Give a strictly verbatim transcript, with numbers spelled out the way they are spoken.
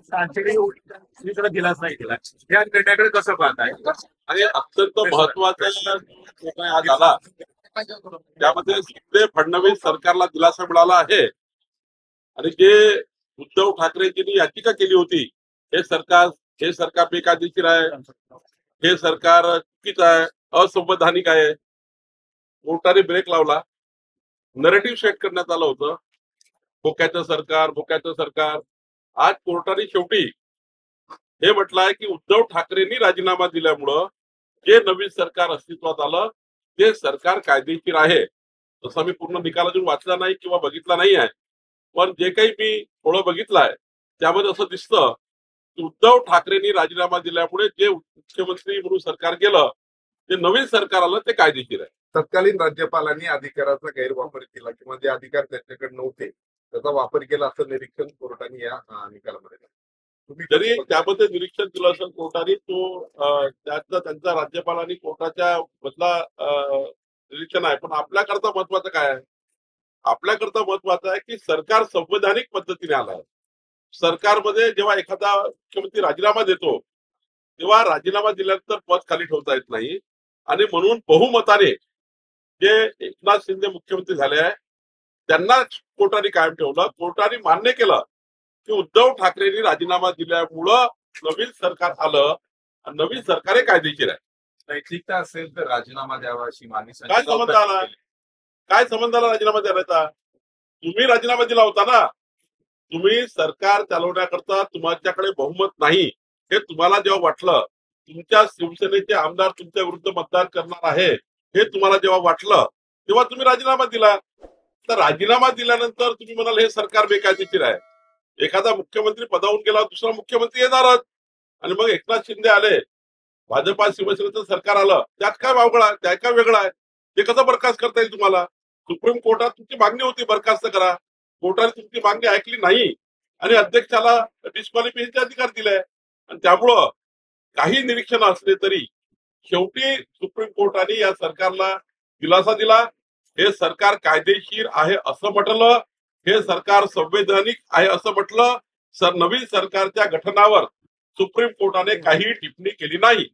दिलास नाही दिला या निर्णयाकडे कसं पाहताय? आणि अत्यंत महत्वाचा निर्णय हा झाला त्यामध्ये शिंदे फडणवीस सरकारला दिलासा मिळाला आहे आणि जे उद्धव ठाकरेंनी याचिका केली होती हे सरकार हे सरकार बेकायदेशीर आहे, हे सरकार चुकीचं आहे, असंवैधानिक आहे, कोर्टाने ब्रेक लावला, नरेटिव्ह सेट करण्यात आलं होतं बोक्याचं सरकार बोक्याचं सरकार। आज कोर्टाने शेवटी हे म्हटलं आहे की उद्धव ठाकरेंनी राजीनामा दिल्यामुळं जे नवीन सरकार अस्तित्वात आलं ते सरकार कायदेशीर आहे। तसं मी पूर्ण निकाल अजून वाचला नाही किंवा बघितला नाही आहे, पण जे काही मी थोडं बघितलं आहे त्यामध्ये असं दिसतं की उद्धव ठाकरेंनी राजीनामा दिल्यामुळे जे मुख्यमंत्री म्हणून सरकार गेलं जे नवीन सरकार आलं ते कायदेशीर आहे। तत्कालीन राज्यपालांनी अधिकाराचा गैरवापर केला किंवा जे अधिकार त्यांच्याकडे नव्हते त्याचा वापर केला असं निरीक्षण कोर्टाने या निकालामध्ये तुम्ही जरी त्यामध्ये निरीक्षण दिलं असेल कोर्टाने तो त्याचा त्यांचा राज्यपालांनी कोर्टाच्या बदला निरीक्षण आहे, पण आपल्याकरता महत्वाचं काय आहे? आपल्याकरता महत्वाचं आहे की सरकार संवैधानिक पद्धतीने आलं आहे। सरकारमध्ये जेव्हा एखादा मुख्यमंत्री राजीनामा देतो तेव्हा राजीनामा दिल्यानंतर पद खाली ठेवता येत नाही आणि म्हणून बहुमताने जे एकनाथ शिंदे मुख्यमंत्री झाले आहे त्यांना कोर्टाने कायम ठेवलं। कोर्टाने मान्य केलं की उद्धव ठाकरेंनी राजीनामा दिल्यामुळं नवीन सरकार आलं आणि नवीन सरकार हे कायदेशीर आहे। नैतिकता असेल तर राजीनामा द्यावा अशी मागणी काय संबंध आला काय संबंध आला राजीनामा द्यायचा? तुम्ही राजीनामा दिला होता ना, तुम्ही सरकार चालवण्याकरता तुमच्याकडे बहुमत नाही हे तुम्हाला जेव्हा वाटलं, तुमच्या शिवसेनेचे आमदार तुमच्या विरुद्ध मतदान करणार आहे हे तुम्हाला जेव्हा वाटलं तेव्हा तुम्ही राजीनामा दिला। तर राजीनामा दिल्यानंतर तुम्ही म्हणाल हे सरकार बेकायदेशीर आहे। एखादा मुख्यमंत्री पदावरून गेला दुसरा मुख्यमंत्री येणारच आणि मग एकनाथ शिंदे आले, भाजपा शिवसेनेचं सरकार आलं, त्यात काय वावगळ आहे? त्यात काय वेगळं आहे? ते कसं बरखास्त करता येईल तुम्हाला? सुप्रीम कोर्टात तुमची मागणी होती बरखास्त करा, कोर्टाने तुमची मागणी ऐकली नाही आणि अध्यक्षाला डिस्क्वालिफिकेशनचा अधिकार दिलाय आणि त्यामुळं काही निरीक्षण असले तरी शेवटी सुप्रीम कोर्टाने या सरकारला दिलासा दिला। हे सरकार कायदेशीर आहे असं म्हटलं, हे सरकार संवैधानिक आहे असं म्हटलं, सर नवीन सरकारच्या गठनावर सुप्रीम कोर्टाने काही टिप्पणी केली नाही।